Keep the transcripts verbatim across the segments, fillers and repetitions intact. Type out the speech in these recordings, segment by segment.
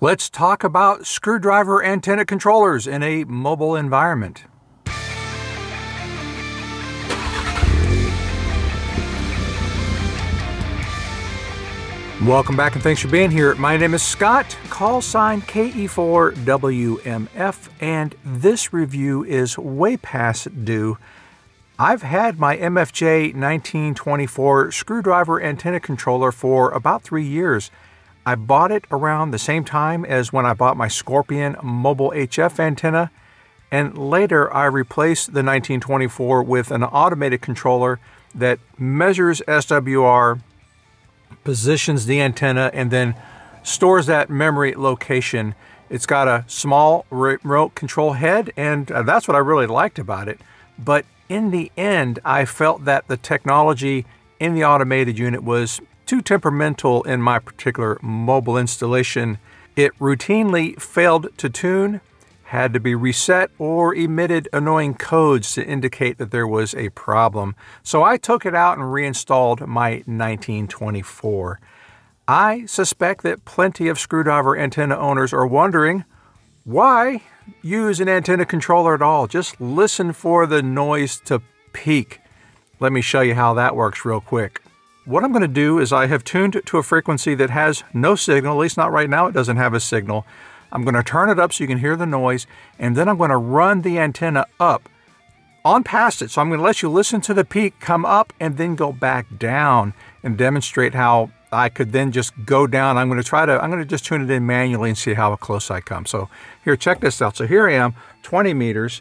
Let's talk about screwdriver antenna controllers in a mobile environment. Welcome back and thanks for being here. My name is Scott, call sign K E four W M F, and this review is way past due. I've had my M F J nineteen twenty-four screwdriver antenna controller for about three years. I bought it around the same time as when I bought my Scorpion mobile H F antenna, and later I replaced the nineteen twenty-four with an automated controller that measures S W R, positions the antenna, and then stores that memory location. It's got a small remote control head, and that's what I really liked about it. But in the end, I felt that the technology in the automated unit was too temperamental in my particular mobile installation. It routinely failed to tune, had to be reset, or emitted annoying codes to indicate that there was a problem. So I took it out and reinstalled my nineteen twenty-four. I suspect that plenty of screwdriver antenna owners are wondering, why use an antenna controller at all? Just listen for the noise to peak. Let me show you how that works real quick. What I'm going to do is I have tuned to a frequency that has no signal, at least not right now, it doesn't have a signal. I'm going to turn it up so you can hear the noise, and then I'm going to run the antenna up on past it. So I'm going to let you listen to the peak come up and then go back down and demonstrate how I could then just go down. I'm going to try to, I'm going to just tune it in manually and see how close I come. So here, check this out. So here I am, twenty meters.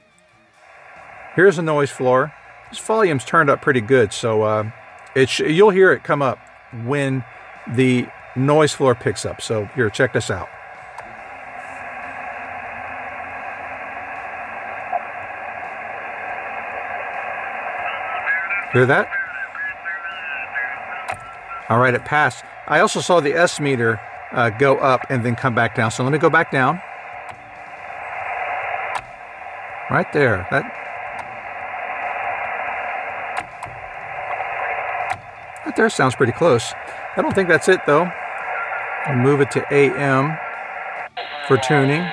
Here's the noise floor. This volume's turned up pretty good. So, uh, It you'll hear it come up when the noise floor picks up. So here, check this out. Hear that? All right, it passed. I also saw the S meter uh, go up and then come back down. So let me go back down. Right there. That. That there sounds pretty close. I don't think that's it though. I'll move it to A M for tuning.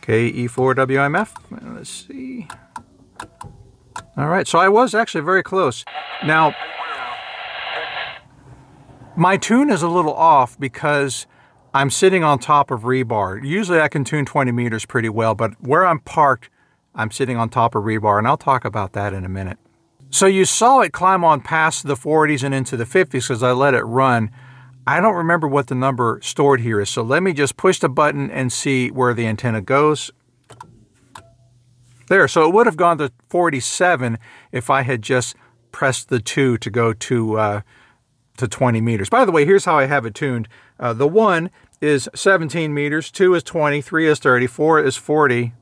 K E four W M F. Let's see. All right, so I was actually very close. Now, my tune is a little off because I'm sitting on top of rebar. Usually I can tune twenty meters pretty well, but where I'm parked, I'm sitting on top of rebar, and I'll talk about that in a minute. So you saw it climb on past the forties and into the fifties because I let it run. I don't remember what the number stored here is, so let me just push the button and see where the antenna goes. There, so it would have gone to forty-seven if I had just pressed the two to go to, uh, to twenty meters. By the way, here's how I have it tuned. Uh, the one is seventeen meters, two is twenty, three is thirty, four is forty.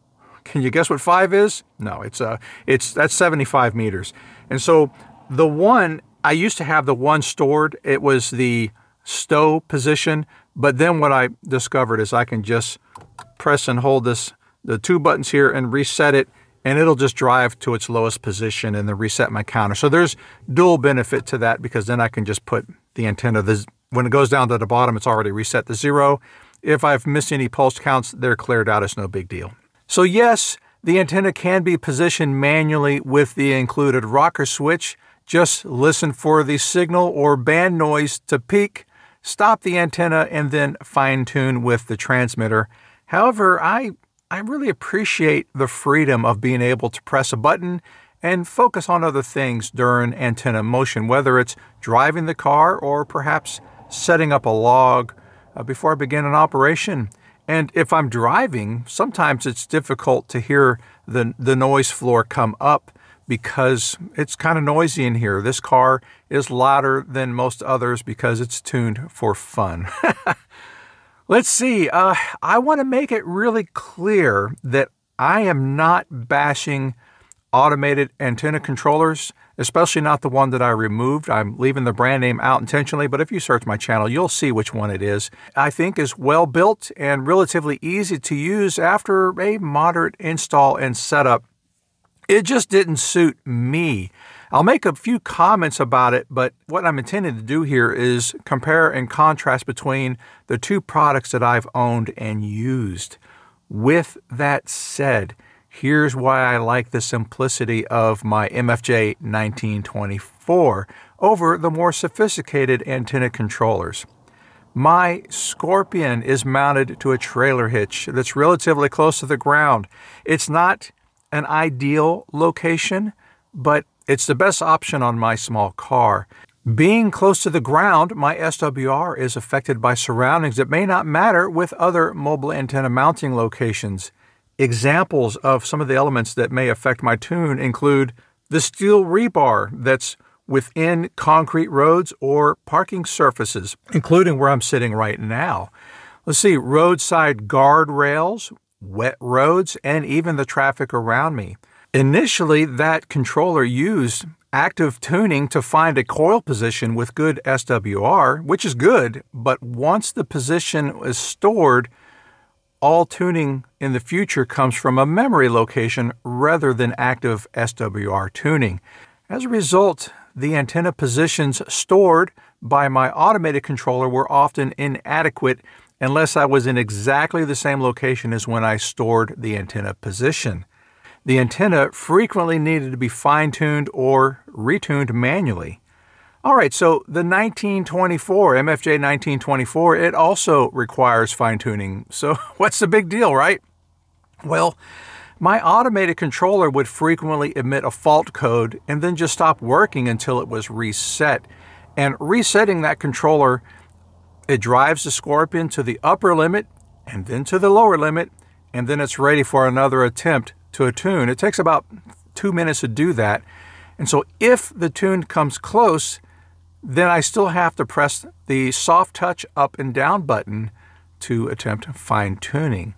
Can you guess what five is? No, it's uh, it's that's seventy-five meters. And so the one, I used to have the one stored. It was the stow position. But then what I discovered is I can just press and hold this, the two buttons here, and reset it, and it'll just drive to its lowest position and then reset my counter. So there's dual benefit to that because then I can just put the antenna, the, when it goes down to the bottom, it's already reset to zero. If I've missed any pulse counts, they're cleared out. It's no big deal. So yes, the antenna can be positioned manually with the included rocker switch. Just listen for the signal or band noise to peak, stop the antenna, and then fine-tune with the transmitter. However, I, I really appreciate the freedom of being able to press a button and focus on other things during antenna motion, whether it's driving the car or perhaps setting up a log uh, before I begin an operation. And if I'm driving, sometimes it's difficult to hear the, the noise floor come up because it's kind of noisy in here. This car is louder than most others because it's tuned for fun. Let's see. Uh, I want to make it really clear that I am not bashing automated antenna controllers, especially not the one that I removed. I'm leaving the brand name out intentionally, but if you search my channel, you'll see which one it is. I think is well built and relatively easy to use after a moderate install and setup. It just didn't suit me. I'll make a few comments about it, but what I'm intending to do here is compare and contrast between the two products that I've owned and used. With that said, here's why I like the simplicity of my M F J nineteen twenty-four over the more sophisticated antenna controllers. My Scorpion is mounted to a trailer hitch that's relatively close to the ground. It's not an ideal location, but it's the best option on my small car. Being close to the ground, my S W R is affected by surroundings that may not matter with other mobile antenna mounting locations. Examples of some of the elements that may affect my tune include the steel rebar that's within concrete roads or parking surfaces, including where I'm sitting right now. Let's see, roadside guardrails, wet roads, and even the traffic around me. Initially, that controller used active tuning to find a coil position with good S W R, which is good, but once the position is stored, all tuning in the future comes from a memory location rather than active S W R tuning. As a result, the antenna positions stored by my automated controller were often inadequate unless I was in exactly the same location as when I stored the antenna position. The antenna frequently needed to be fine-tuned or retuned manually. All right, so the nineteen twenty-four, M F J nineteen twenty-four, it also requires fine-tuning. So what's the big deal, right? Well, my automated controller would frequently emit a fault code and then just stop working until it was reset. And resetting that controller, it drives the Scorpion to the upper limit and then to the lower limit, and then it's ready for another attempt to a tune. It takes about two minutes to do that. And so if the tune comes close, then I still have to press the soft touch up and down button to attempt fine tuning.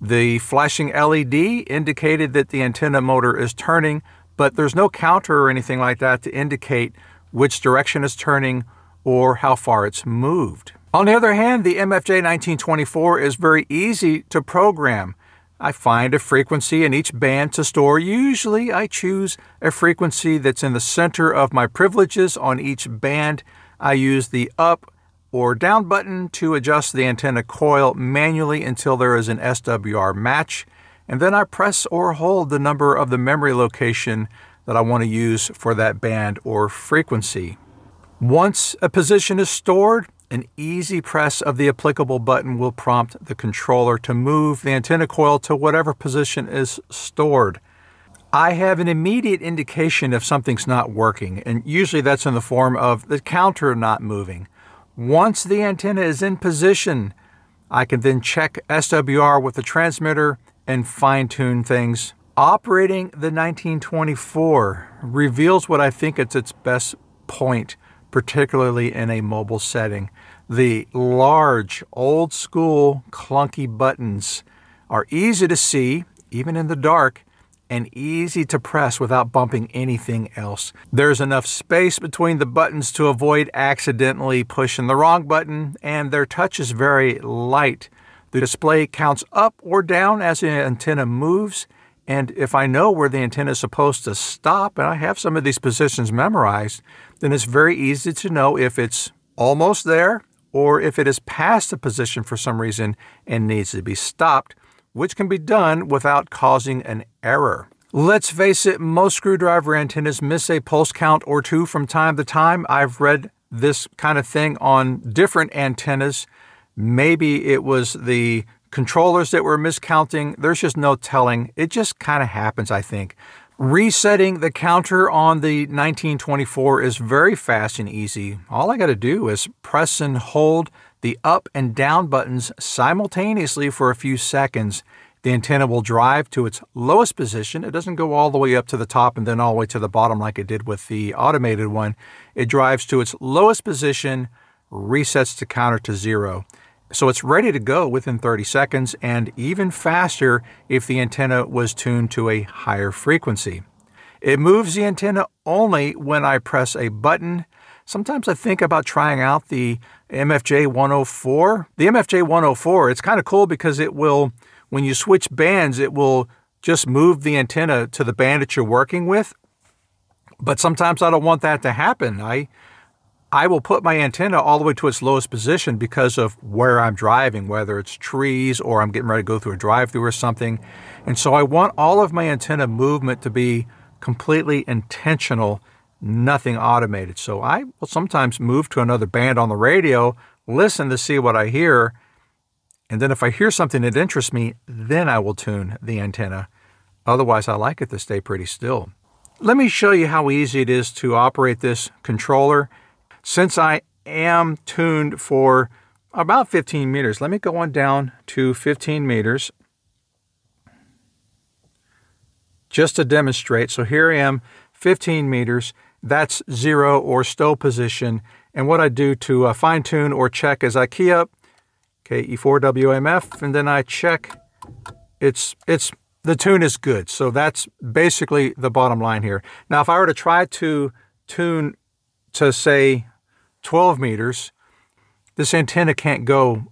The flashing L E D indicated that the antenna motor is turning, but there's no counter or anything like that to indicate which direction it's turning or how far it's moved. On the other hand, the M F J nineteen twenty-four is very easy to program. I find a frequency in each band to store. Usually I choose a frequency that's in the center of my privileges on each band. I use the up or down button to adjust the antenna coil manually until there is an S W R match, and then I press or hold the number of the memory location that I want to use for that band or frequency. Once a position is stored, an easy press of the applicable button will prompt the controller to move the antenna coil to whatever position is stored. I have an immediate indication if something's not working, and usually that's in the form of the counter not moving. Once the antenna is in position, I can then check S W R with the transmitter and fine-tune things. Operating the nineteen twenty-four reveals what I think is its best point, particularly in a mobile setting. The large, old-school, clunky buttons are easy to see, even in the dark, and easy to press without bumping anything else. There's enough space between the buttons to avoid accidentally pushing the wrong button, and their touch is very light. The display counts up or down as the antenna moves, and if I know where the antenna is supposed to stop, and I have some of these positions memorized, then it's very easy to know if it's almost there or if it is past the position for some reason and needs to be stopped, which can be done without causing an error. Let's face it, most screwdriver antennas miss a pulse count or two from time to time. I've read this kind of thing on different antennas. Maybe it was the controllers that were miscounting. There's just no telling. It just kind of happens, I think. Resetting the counter on the nineteen twenty-four is very fast and easy. All I got to do is press and hold the up and down buttons simultaneously for a few seconds. The antenna will drive to its lowest position. It doesn't go all the way up to the top and then all the way to the bottom like it did with the automated one. It drives to its lowest position, resets the counter to zero. So it's ready to go within thirty seconds, and even faster if the antenna was tuned to a higher frequency. It moves the antenna only when I press a button. Sometimes I think about trying out the M F J one oh four. The M F J one oh four, it's kind of cool because it will, when you switch bands, it will just move the antenna to the band that you're working with, But sometimes I don't want that to happen. I, I will put my antenna all the way to its lowest position because of where I'm driving, whether it's trees or I'm getting ready to go through a drive-through or something. And so I want all of my antenna movement to be completely intentional, nothing automated. So I will sometimes move to another band on the radio, listen to see what I hear, and then if I hear something that interests me, then I will tune the antenna. Otherwise, I like it to stay pretty still. Let me show you how easy it is to operate this controller. Since I am tuned for about fifteen meters, let me go on down to fifteen meters just to demonstrate. So here I am, fifteen meters. That's zero or stow position. And what I do to uh, fine tune or check is I key up K E four W M F, and then I check it's, it's, the tune is good. So that's basically the bottom line here. Now, if I were to try to tune to say twelve meters, this antenna can't go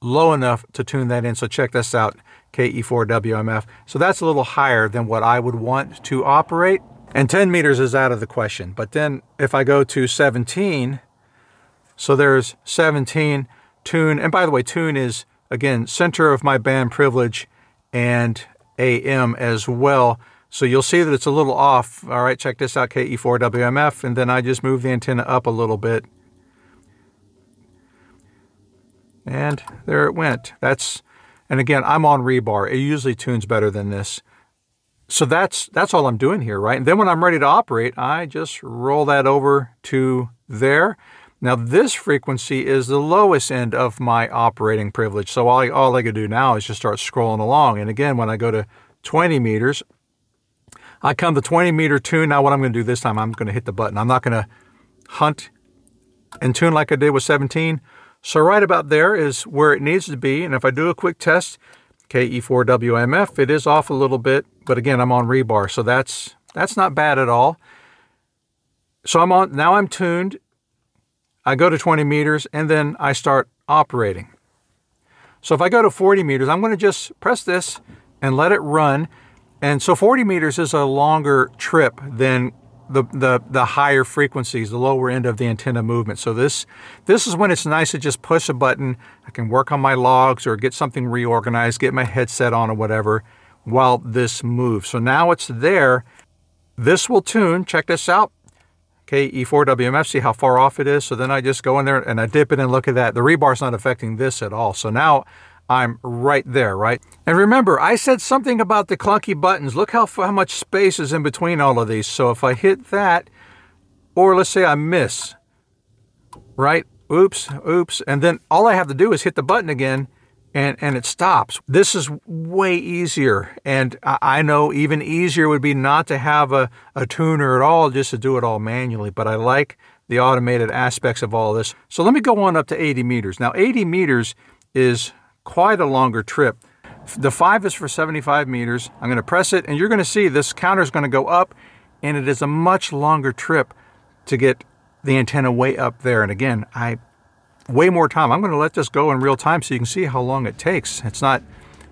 low enough to tune that in. So check this out, K E four W M F. So that's a little higher than what I would want to operate. And ten meters is out of the question. But then if I go to seventeen, so there's seventeen. Tune, and by the way, tune is, again, center of my band privilege and A M as well. So you'll see that it's a little off. All right, check this out, K E four W M F, and then I just move the antenna up a little bit. And there it went. That's, and again, I'm on rebar. It usually tunes better than this. So that's, that's all I'm doing here, right? And then when I'm ready to operate, I just roll that over to there. Now this frequency is the lowest end of my operating privilege. So all I, all I can do now is just start scrolling along. And again, when I go to twenty meters, I come to twenty meter tune. Now what I'm gonna do this time, I'm gonna hit the button. I'm not gonna hunt and tune like I did with seventeen. So right about there is where it needs to be. And if I do a quick test, K E four W M F, it is off a little bit, but again, I'm on rebar. So that's, that's not bad at all. So I'm on, now I'm tuned. I go to twenty meters, and then I start operating. So if I go to forty meters, I'm going to just press this and let it run. And so forty meters is a longer trip than the, the, the higher frequencies, the lower end of the antenna movement. So this, this is when it's nice to just push a button. I can work on my logs or get something reorganized, get my headset on or whatever while this moves. So now it's there. This will tune. Check this out. K E four W M F, see how far off it is. So then I just go in there and I dip it and look at that. The rebar's not affecting this at all. So now I'm right there, right? And remember, I said something about the clunky buttons. Look how, how much space is in between all of these. So if I hit that, or let's say I miss, right? Oops, oops. And then all I have to do is hit the button again and, and it stops. This is way easier. And I know even easier would be not to have a, a tuner at all, just to do it all manually. But I like the automated aspects of all this. So let me go on up to eighty meters. Now eighty meters is quite a longer trip. The five is for seventy-five meters. I'm going to press it and you're going to see this counter is going to go up, and it is a much longer trip to get the antenna way up there. And again, I way more time. I'm going to let this go in real time so you can see how long it takes. It's not,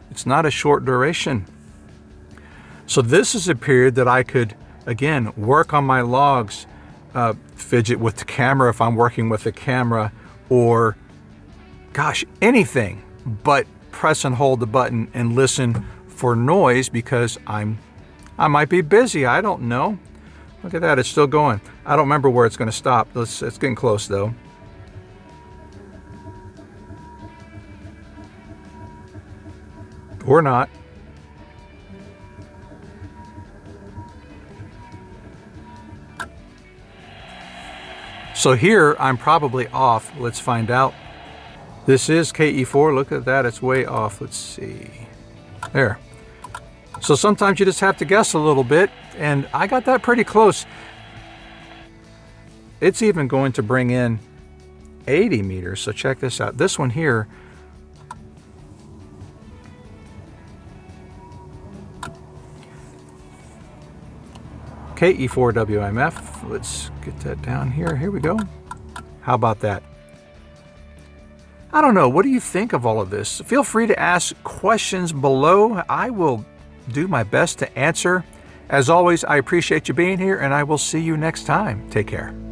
it's not a short duration. So this is a period that I could, again, work on my logs, uh, fidget with the camera if I'm working with the camera, or gosh, anything. But press and hold the button and listen for noise because I'm, I might be busy. I don't know. Look at that. It's still going. I don't remember where it's going to stop. Let's, it's getting close though. Or not. So here I'm probably off. Let's find out. This is K E four, look at that, it's way off. Let's see, there. So sometimes you just have to guess a little bit, and I got that pretty close. It's even going to bring in eighty meters, so check this out. This one here, K E four W M F, let's get that down here, here we go. How about that? I don't know, what do you think of all of this? Feel free to ask questions below. I will do my best to answer. As always, I appreciate you being here, and I will see you next time. Take care.